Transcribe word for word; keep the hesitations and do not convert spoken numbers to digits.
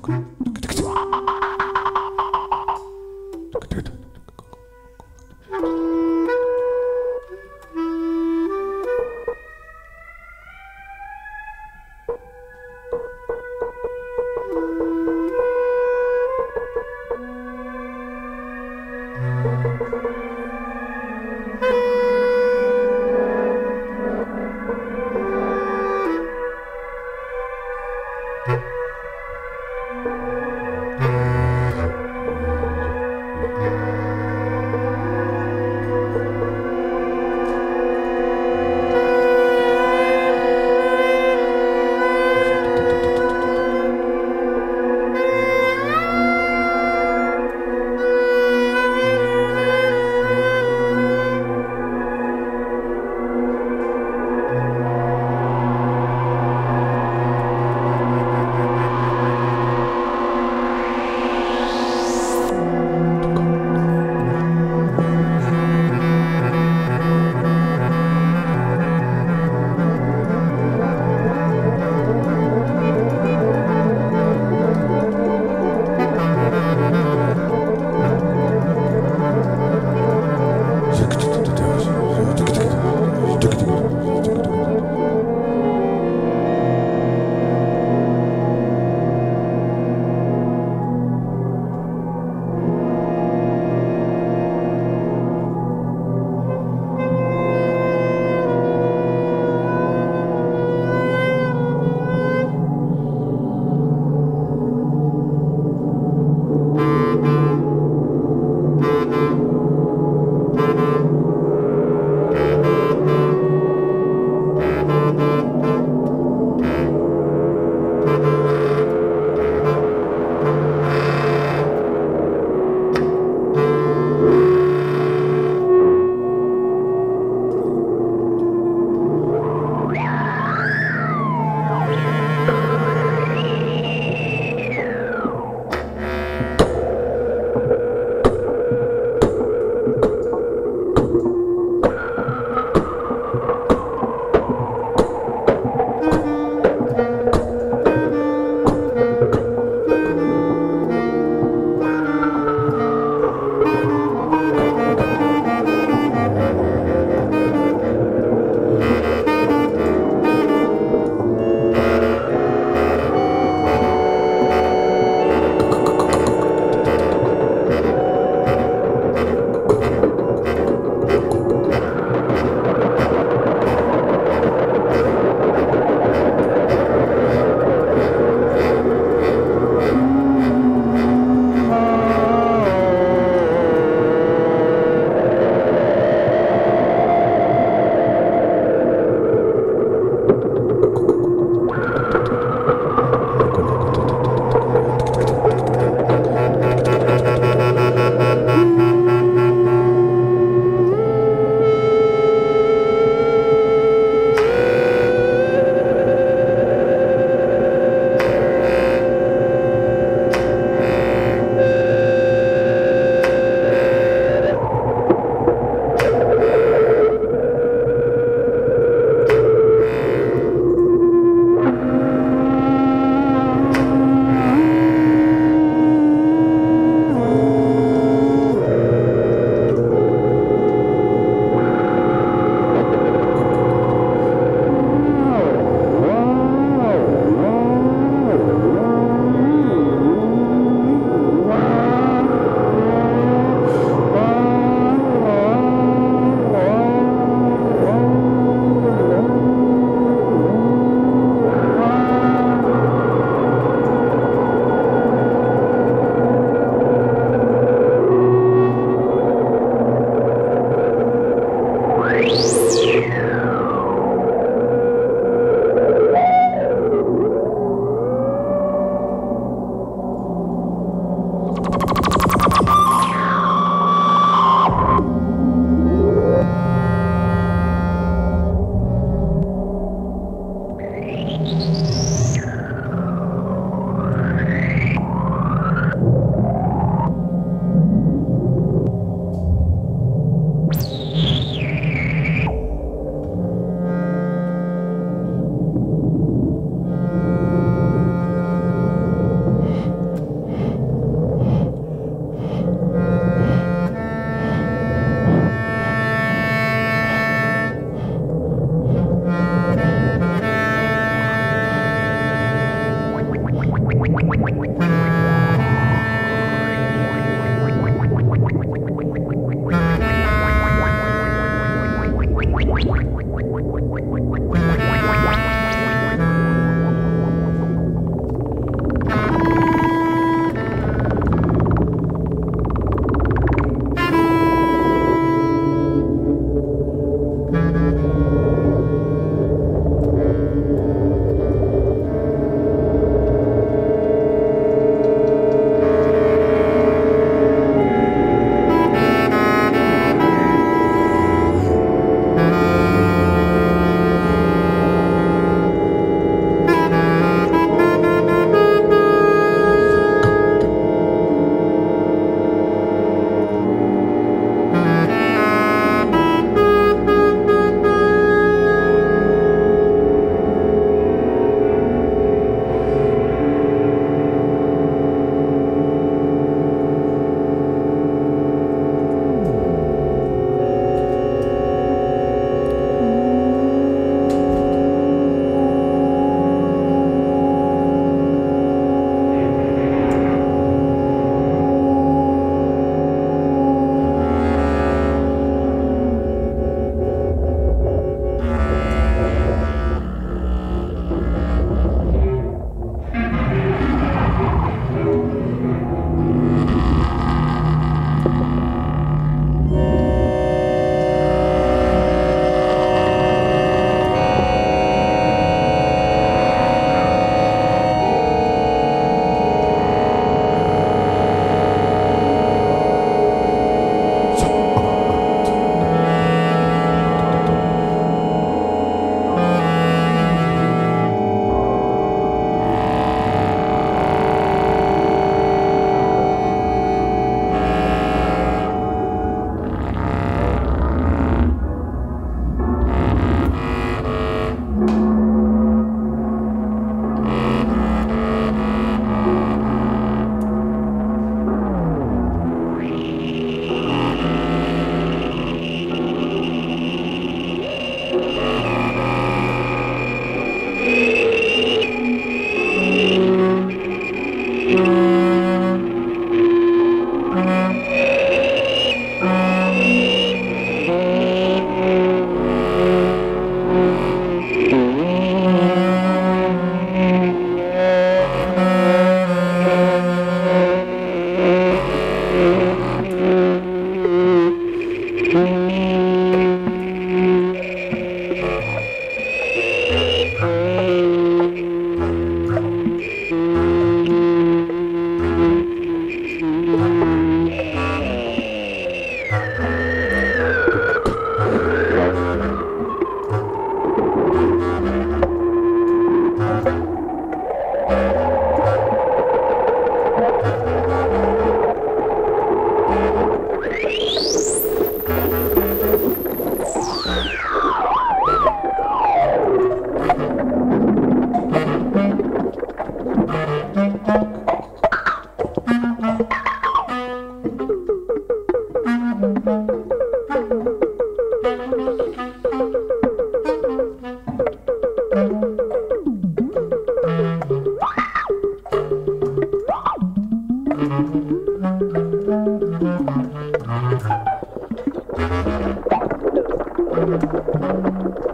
Good. Thank you.